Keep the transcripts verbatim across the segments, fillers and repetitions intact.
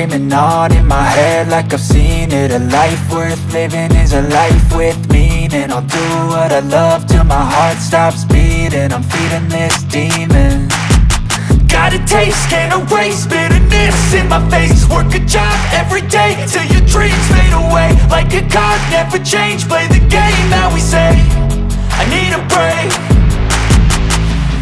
screaming on in my head like I've seen it. A life worth living is a life with meaning. I'll do what I love till my heart stops beating. I'm feeding this demon. Got a taste, can't erase bitterness in my face. Work a job every day till your dreams fade away. Like a card, never change, play the game that we say. I need a break.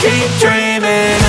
keep dreaming on.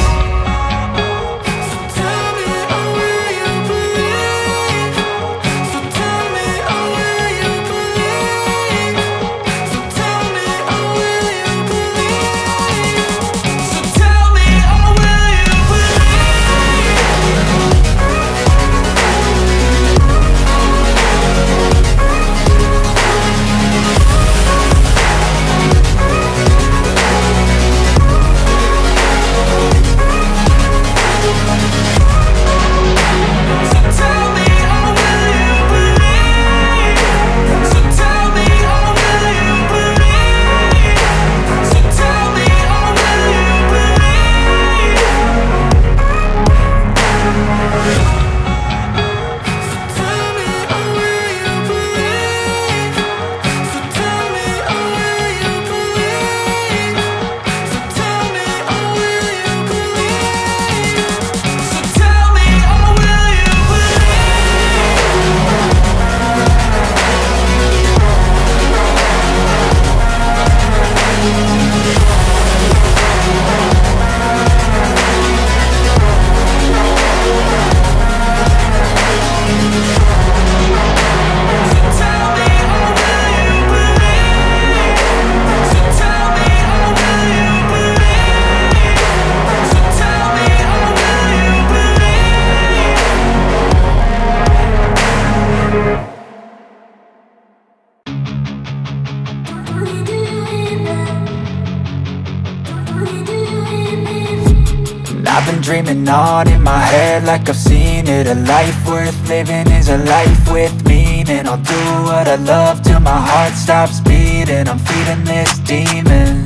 I've been dreaming on in my head like I've seen it. A life worth living is a life with meaning. I'll do what I love till my heart stops beating. I'm feeding this demon.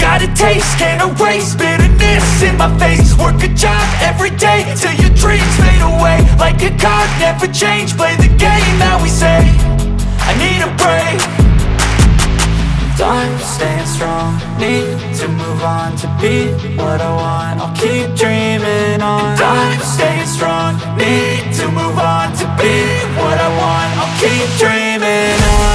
Got a taste, can't erase bitterness in my face. Work a job every day till your dreams fade away. Like a card, never change, play the game that we say. I need a break. I'm staying strong, need to move on to be what I want. I'll keep dreaming on. I'm staying strong, need to move on to be what I want. I'll keep dreaming on.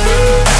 on.